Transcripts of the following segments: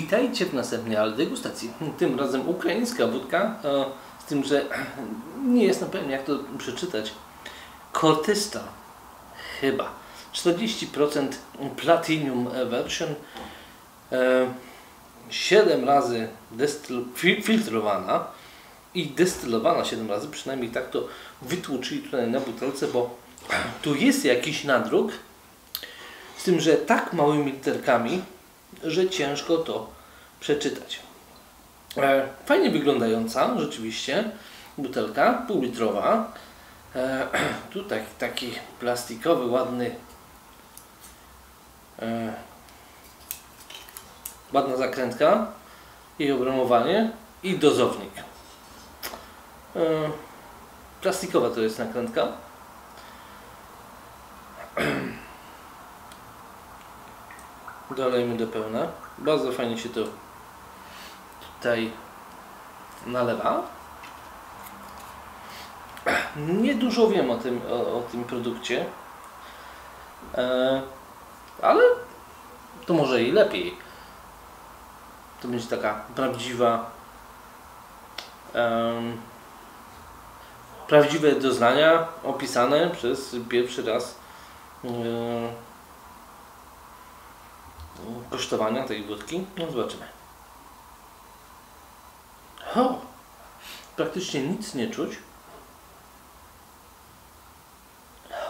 Witajcie w następnej Ale Degustacji. Tym razem ukraińska wódka, z tym, że nie jestem pewien, jak to przeczytać. Khortytsa, chyba. 40% Platinum Version. 7 razy filtrowana i destylowana 7 razy. Przynajmniej tak to wytłuczyli tutaj na butelce, bo tu jest jakiś nadruk. Z tym, że tak małymi literkami, że ciężko to przeczytać. Fajnie wyglądająca rzeczywiście butelka półlitrowa. Tutaj taki plastikowy, ładny, ładna zakrętka, jej obramowanie i dozownik. Plastikowa to jest nakrętka. Dolejmy do pełna. Bardzo fajnie się to tutaj nalewa. Nie dużo wiem o tym produkcie, ale to może i lepiej. To będzie taka prawdziwa, prawdziwe doznania opisane przez pierwszy raz kosztowania tej wódki. No zobaczymy. O, praktycznie nic nie czuć.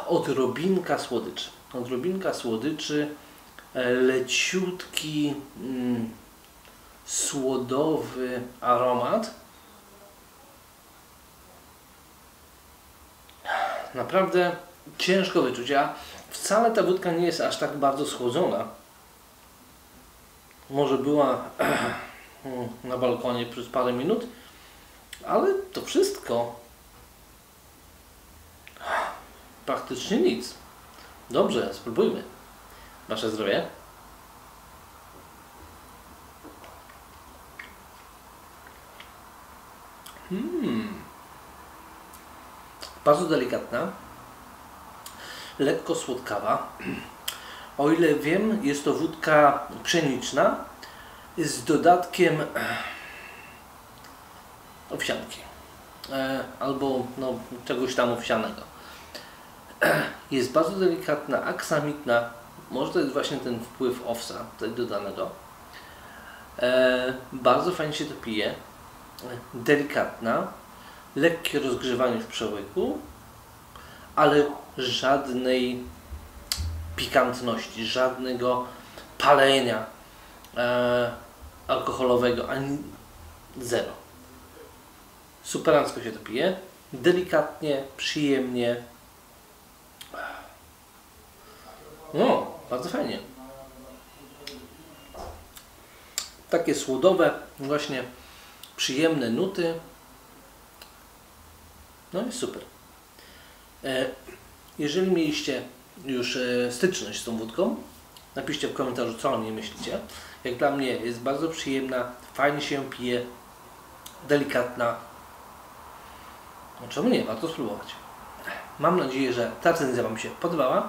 Odrobinka słodyczy. Odrobinka słodyczy, leciutki, słodowy aromat. Naprawdę ciężko wyczuć, a wcale ta wódka nie jest aż tak bardzo schłodzona. Może była na balkonie przez parę minut, ale to wszystko. Praktycznie nic. Dobrze, spróbujmy. Wasze zdrowie. Bardzo delikatna. Lekko słodkawa. O ile wiem, jest to wódka pszeniczna z dodatkiem owsianki albo no, czegoś tam owsianego. Jest bardzo delikatna, aksamitna. Może to jest właśnie ten wpływ owsa tutaj dodanego. Bardzo fajnie się to pije. Delikatna. Lekkie rozgrzewanie w przełyku, ale żadnej pikantności, żadnego palenia alkoholowego, ani zero. Superancko się to pije. Delikatnie, przyjemnie. No, bardzo fajnie. Takie słodowe, właśnie przyjemne nuty. No i super. Jeżeli mieliście już styczność z tą wódką, napiszcie w komentarzu, co o niej myślicie. Jak dla mnie jest bardzo przyjemna, fajnie się pije, delikatna. Czemu nie? Warto spróbować. Mam nadzieję, że ta recenzja Wam się podobała,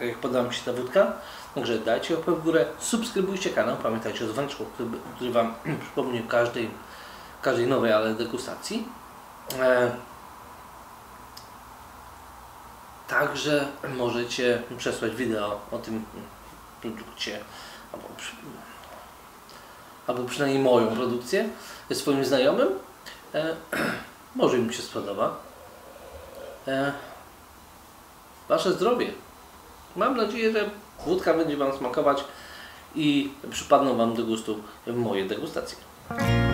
jak podoba mi się ta wódka. Także dajcie łapę w górę, subskrybujcie kanał, pamiętajcie o dzwoneczku, który Wam przypomni o każdej nowej, ale degustacji. Także możecie przesłać wideo o tym produkcie, albo przynajmniej moją produkcję swoim znajomym. Może im się spodoba. Wasze zdrowie. Mam nadzieję, że wódka będzie Wam smakować i przypadną Wam do gustu moje degustacje.